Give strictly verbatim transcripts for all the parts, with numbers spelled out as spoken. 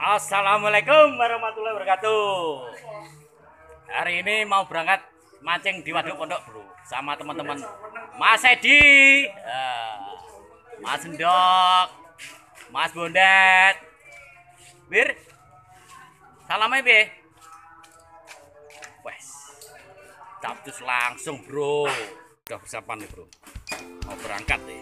Assalamualaikum warahmatullahi wabarakatuh. Hari ini mau berangkat mancing di waduk pondok bro, sama teman-teman Mas Edi, Mas Endok, Mas Bondet. Bir, salamnya bi. Wes, capcus langsung bro. Udah persiapan nih bro, mau berangkat ya.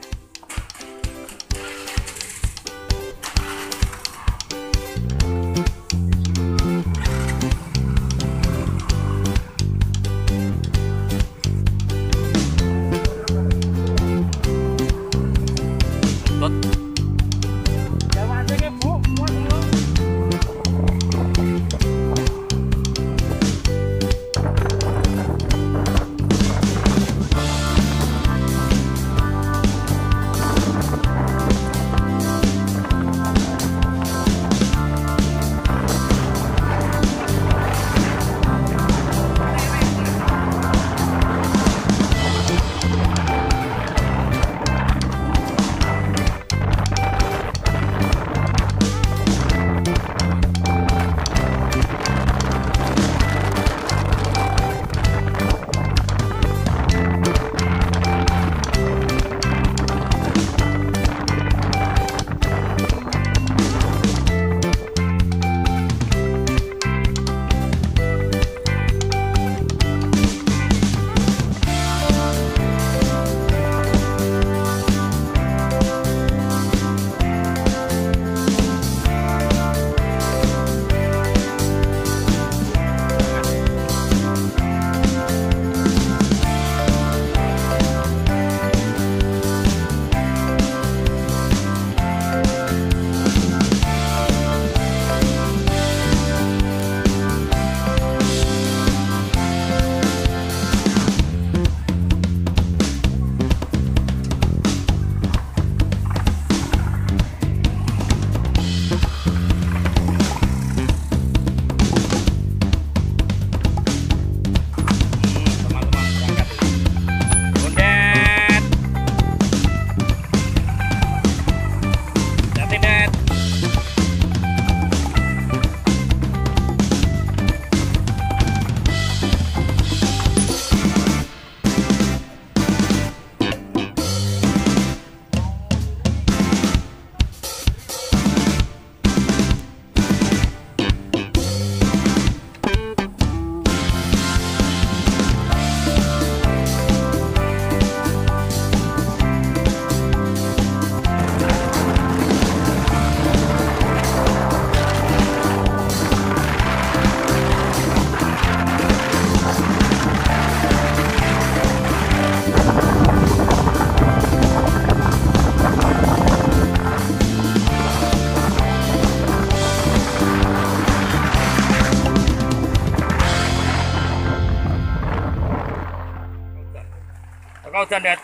Kau jangan lihat,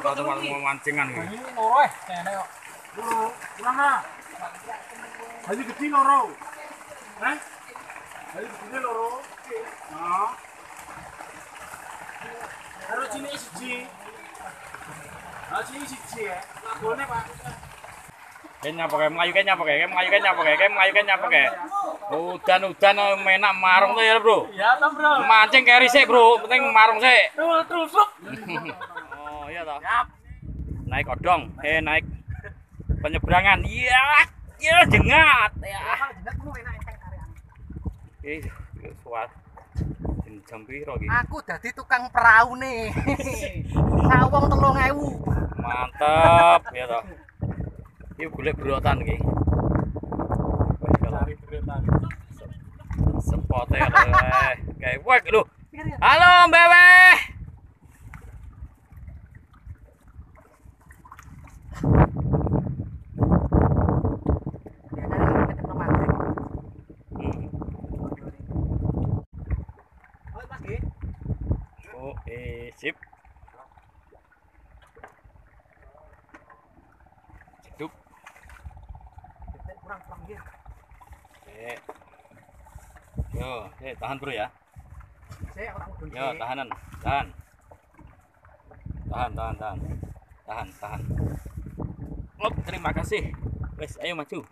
kau teman mau mancingan gitu. Ini loro eh, tengok. Loro, mana? Hari kecil loro, eh? Hari kecil loro, nah. Harus ini siji, harus ini siji ya. Boleh pak? Kayaknya pakai, mengayu kayaknya pakai, mengayu kayaknya pakai, mengayu kayaknya pakai. Udan-udan menak marung tuh ya bro. Iya toh bro. Mancing keri sih bro, penting marung sih. Terusuk. Oh iya toh. Siap. Naik odong, eh naik penyeberangan. Iya, iya jengat. Ya. Oke, suara jam piro iki? Aku dadi tukang perahu nih. Sawong telung ewu. Mantap ya toh. Ini boleh berotan nih. Sepote leh. Kayak wek lu. Halo Mbak Weh. Oh, eh sip. Hidup. Kurang-kurang dia. Eh. Yo, eh tahan bro ya. Yo, tahanan. Tahan. Tahan, tahan, tahan. Tahan, tahan. Op, terima kasih. Wes, ayo maju.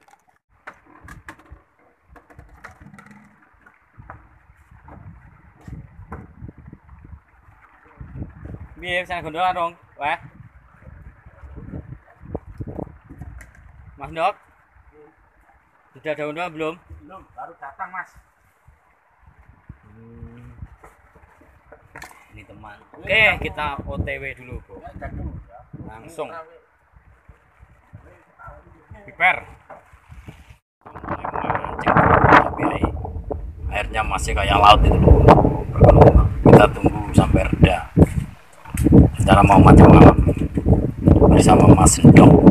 Biar sana gondolan dong. Wah. Mas Dok. Sudah ada gondolan belum? Belum, baru datang, Mas. Hmm. Ini teman. Oke, okay, kita O T W dulu, Bro. Langsung. Piper. Airnya masih kayak laut itu, Bro. Bergelombang. Kita tunggu sampai reda. Cara mau macam malam bersama Mas Endok.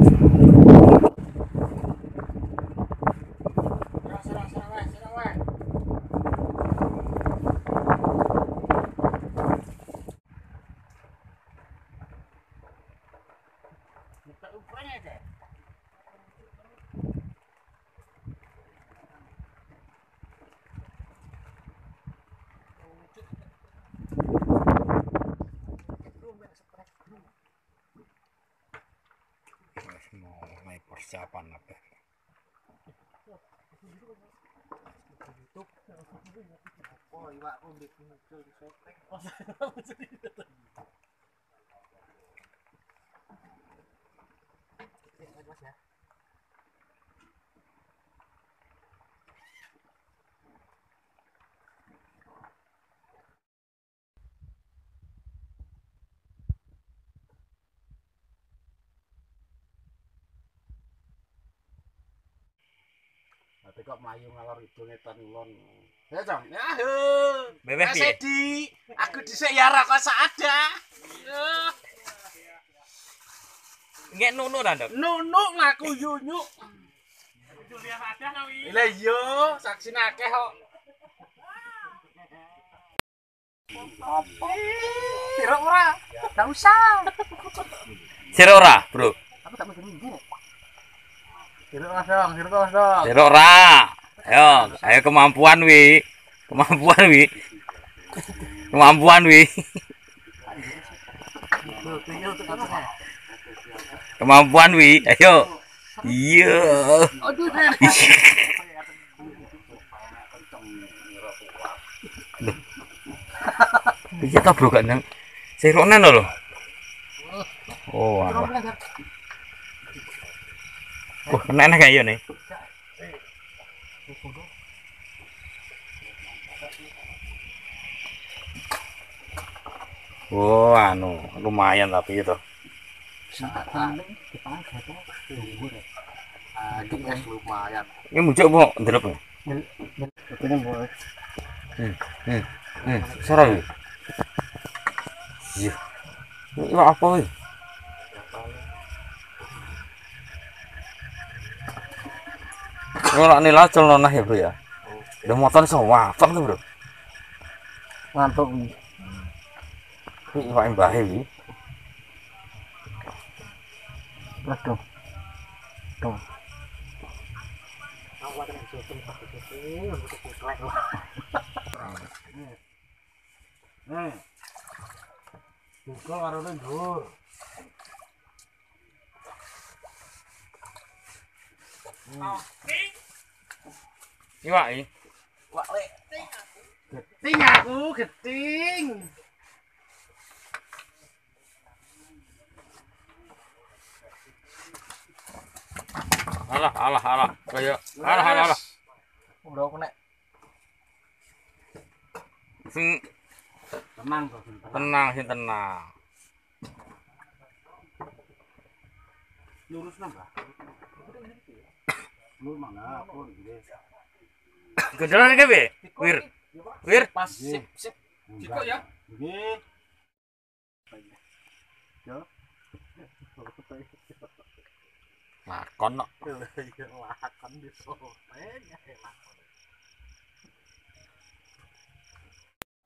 Persiapan apa? Tapi kok mayu ngalor itu netan ulon. Ya Cong, ya Bebek Sedi, aku disek ya ra kok ada. Ngek nunu ta, Dok? Nunu ngaku yunyuk. Julia ada kawi. Lah iya, saksi akeh kok. Apa? Sira ora? Enggak usah. Sira ora, Bro? Aku tak minggu. Sirok dong, sirok dong. Sirok ra. Ayo, ayo kemampuan wi. Kemampuan wi. Kemampuan wi. Kemampuan wi. Ayo. Iya. Aduh. Iki ta Bro gak nang. Sirokne lho. Oh. Wah, enak-enak kayak ini. Wah, anu, lumayan tapi itu. Ini muncul bu, delep bu. Hmm, hmm, hmm, serem. Iya. Ini apa ini? Kalau nilai celana nah ya Bro ya, udah motor semua, apa tuh Bro? Ngantuk, ini paling bahaya ini. Betul, betul. Nih, buka warungnya dulu. Ini wak ini wak le geting aku geting alah alah alah kayak alah alah alah udah kena sing tenang kok tenang sing tenang lurus nambah lurus mana pun gondolan iki piye? Wir. Wir pas sip sip. Dikok ya. Nggih. Yo. Lakon kok. Lakon iso.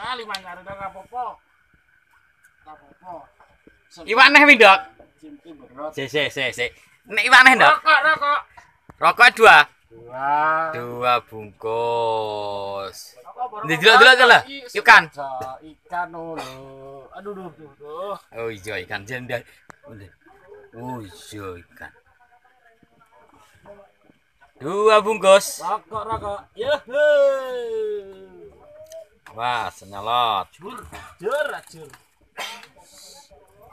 Ah lima nyare dak apa-apa. Tak apa-apa. Iwak neh wi, Dok. Sik sik sik sik. Nek iwak neh, Dok. Rokok rokok. Rokok dua. Dua. Dua bungkus. Dijelok-jelok lah. Ikan. Ikan lho. Aduh duh duh. Oh iya ikan jendel. Oh iya ikan. Dua bungkus. Rokok-rokok. Yehe. Wah, senyalot. Jur, jur, jur.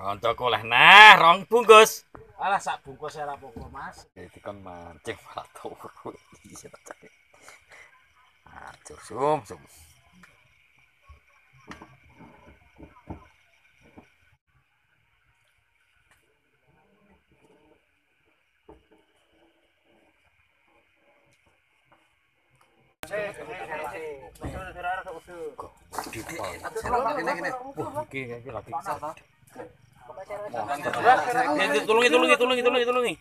Rondo koleh nah rong bungkus. Alah sak bungkus ora apa-apa, Mas. Dikon mancing malah turu. Iya ta. Ah, sum sum. Tulungi, tulungi, tulungi, tulungi, tulungi.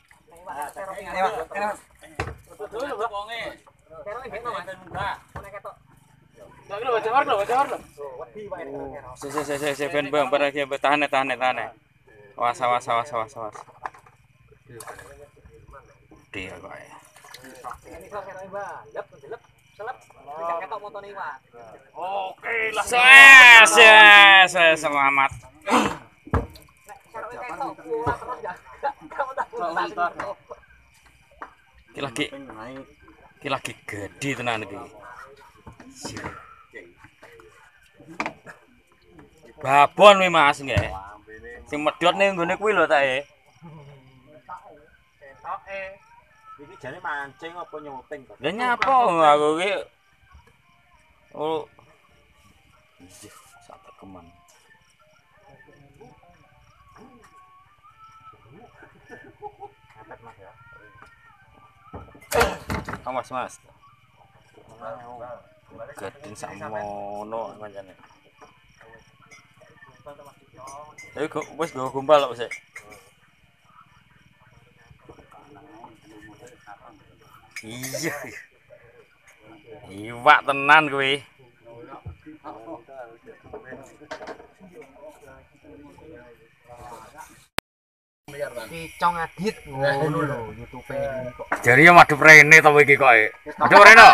Tahan, tahan, tahan. Awas, awas, awas, awas, awas. Dia kok ya. Oke lah. Yes, yes, yes, selamat. Ki lagi ki lagi gede tenan iki. Babon kuwi Mas nggih. Sing medhot ning nggone kuwi lho tak e. Ketoke. Iki jane mancing apa nyoping kok. Lah nyapa aku iki. Oh. Sak tekeman. Awas Mas. Gadin sakmono pancene. Ayo wis go gombal kok sik. Iya. Iwak tenan kowe. Kicong adit ngono lho YouTube kok. Jare yo madhep rene to iki kok e. Madhep rene.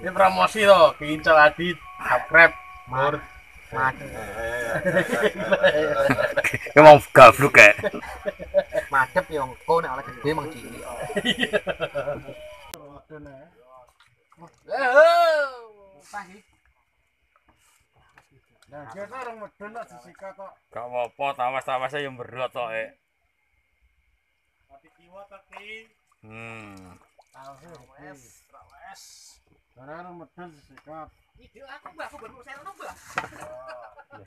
Ini promosi to, kicong adit, subscribe, mur. Yo mau gabluk e. Madhep yo engko nek oleh gede mang cilik. Iya. Nah, dia orang medun nak disikat kok. Gak apa-apa, tawas-tawas yang berot kok. Tapi kiwa tapi. Hmm. Tahu wes, wes. Karena orang medun disikat. Iki aku mbak, aku baru saya nunggu lah.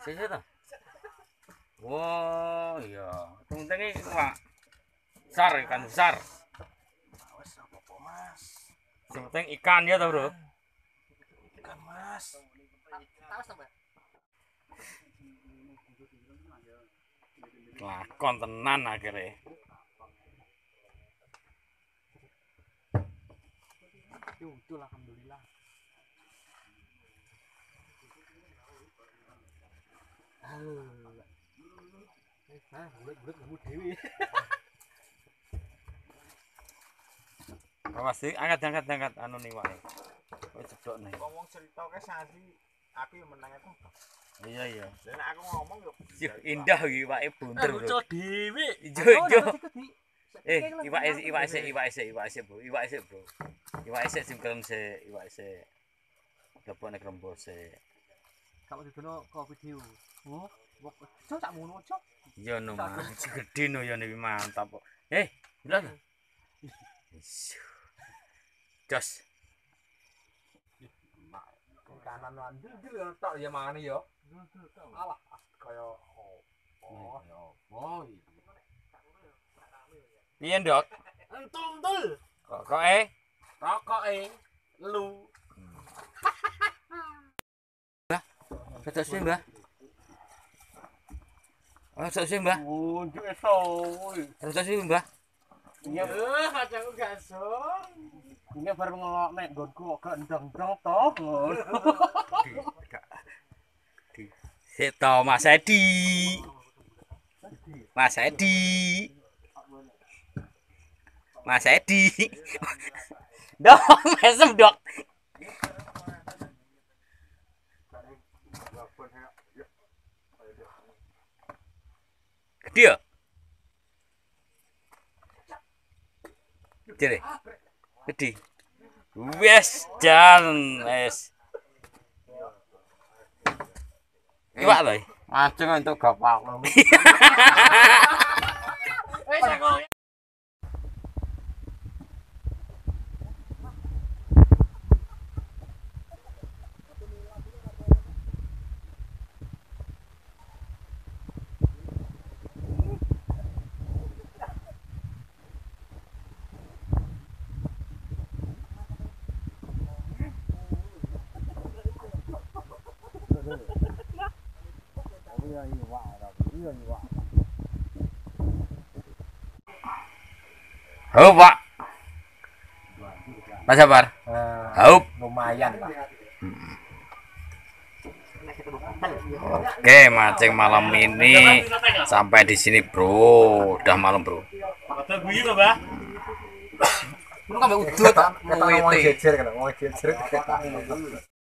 Ya sih ta. Wow, iya. Tungtengi Pak. Besar ikan besar. Wes apa-apa, Mas. Sing penting ikan ya ta, Bro. Ikan, Mas. Tawas ta, Mbak? Lakon tenan akhirnya. Utuh alhamdulillah. Awas sih, angkat-angkat angkat anu nih wae. Wis jedok nih. Wong cerita kae sasi aku yang menang itu. Iya iya. Dan aku ngomong yo indah iki iwake bunder lho. Bocah dhewe. Yo. Eh, iwake iwake sik iwake sik iwake sik Bro. Iwake sik Bro. Iwake sik sing krem sik iwake sik. Lebone krembol sik. Kamu didono kok video. Oh, bocah tak ngono cok. Iya no Mas, gedhe no yo niki mantap kok. Eh, lha. Jos. Kanan lanjut dulu tok ya mangane ya. Alah kaya oh. Oh. Piye, Dok? Entul-entul. Rokoke. Rokoke lu. Mbah. Sedok sih, Mbah. Ono sedok sih, Mbah. Unjuk eso. Sedok sih, Mbah. Iya, eh kadang gak song. Ini baru ngelok nek nggonku kok ndong-ndong to. Seto Mas Edi. Mas Edi. Mas Edi. Dok, mesem Dok. Gede ya? Gede. Gede. Wes jan es. Iwak lho. Masuk untuk gapak lo. Hau Pak, Pak Sabar, hau lumayan Pak. Hmm. Oke, mancing malam ini sampai di sini Bro, udah malam Bro. Hmm.